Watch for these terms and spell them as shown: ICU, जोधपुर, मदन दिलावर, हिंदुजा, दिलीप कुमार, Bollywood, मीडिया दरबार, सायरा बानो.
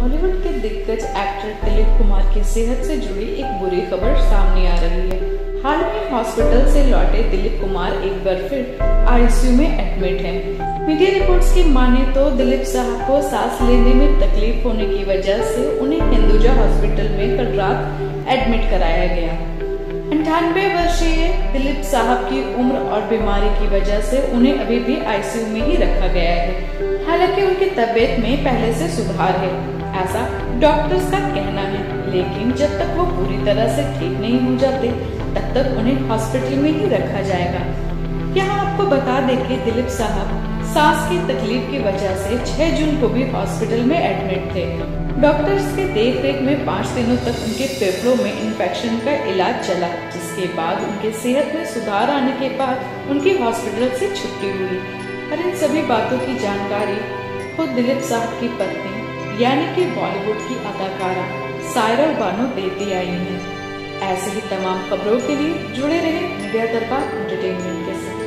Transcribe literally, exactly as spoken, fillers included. बॉलीवुड के दिग्गज एक्टर दिलीप कुमार की सेहत से जुड़ी एक बुरी खबर सामने आ रही है। हाल में हॉस्पिटल से लौटे दिलीप कुमार एक बार फिर आईसीयू में एडमिट हैं। मीडिया रिपोर्ट्स की माने तो दिलीप साहब को सांस लेने में तकलीफ होने की वजह से उन्हें हिंदुजा हॉस्पिटल में कल रात एडमिट कराया गया। अंठानवे वर्षीय दिलीप साहब की उम्र और बीमारी की वजह से उन्हें अभी भी आईसीयू में ही रखा गया है। हालांकि उनकी तबीयत में पहले से सुधार है, ऐसा डॉक्टर्स का कहना है, लेकिन जब तक वो पूरी तरह से ठीक नहीं हो जाते तब तक उन्हें हॉस्पिटल में ही रखा जाएगा। यहाँ आपको बता दें कि दिलीप साहब सांस की तकलीफ की वजह से छह जून को भी हॉस्पिटल में एडमिट थे। डॉक्टर्स के देखरेख में पाँच दिनों तक उनके फेफड़ों में इन्फेक्शन का इलाज चला, जिसके बाद उनके सेहत में सुधार आने के बाद उनकी हॉस्पिटल से छुट्टी हुई। और इन सभी बातों की जानकारी खुद दिलीप साहब की पत्नी यानी कि बॉलीवुड की अदाकारा सायरा बानो देती आई हैं। ऐसे ही तमाम खबरों के लिए जुड़े रहें मीडिया दरबार एंटरटेनमेंट के साथ।